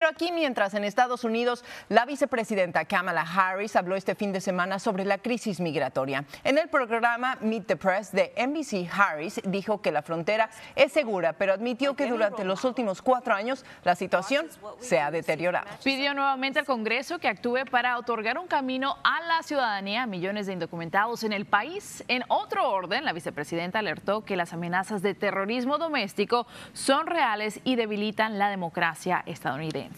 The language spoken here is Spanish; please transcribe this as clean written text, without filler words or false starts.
Pero aquí, mientras en Estados Unidos, la vicepresidenta Kamala Harris habló este fin de semana sobre la crisis migratoria. En el programa Meet the Press de NBC, Harris dijo que la frontera es segura, pero admitió que durante los últimos 4 años la situación se ha deteriorado. Pidió nuevamente al Congreso que actúe para otorgar un camino a la ciudadanía a millones de indocumentados en el país. En otro orden, la vicepresidenta alertó que las amenazas de terrorismo doméstico son reales y debilitan la democracia estadounidense.